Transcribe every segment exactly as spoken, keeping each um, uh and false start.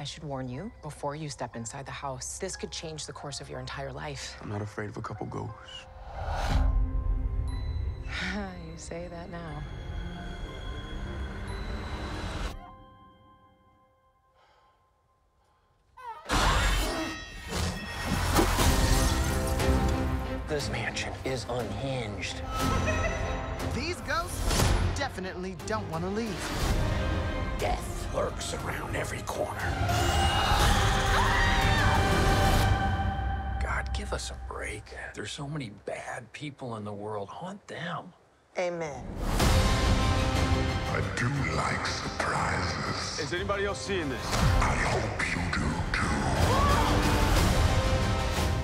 I should warn you, before you step inside the house, this could change the course of your entire life. I'm not afraid of a couple ghosts. You say that now. This mansion is unhinged. These ghosts definitely don't want to leave. Death lurks around every corner. God, give us a break. There's so many bad people in the world. Haunt them. Amen. I do like surprises. Is anybody else seeing this? I hope you do,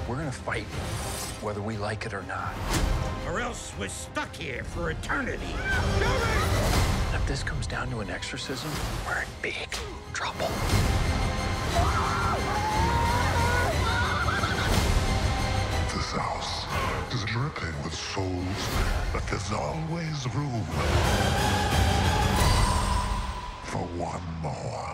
too. We're gonna fight, whether we like it or not. Or else we're stuck here for eternity. If this comes down to an exorcism, we're in big trouble. This house is dripping with souls, but there's always room for one more.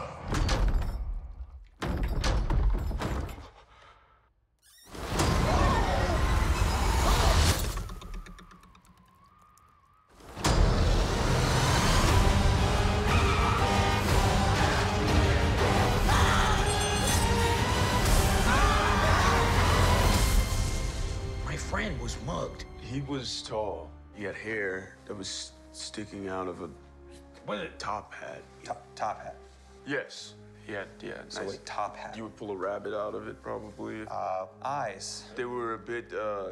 Friend was mugged. He was tall. He had hair that was sticking out of a what is it? top hat. Top, top hat. Yes. He had, yeah. Nice. So a top hat. You would pull a rabbit out of it, probably. Uh, eyes. They were a bit uh,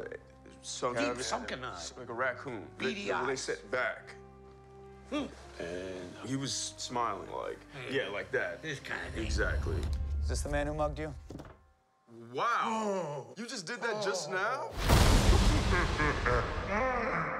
sunken. Deep sunken eyes. Like a raccoon. Beady they, eyes. They set back. Hmm. And he was smiling like, mm. yeah, like that. This kind of thing. Exactly. Is this the man who mugged you? Wow! Oh. You just did that oh. just now?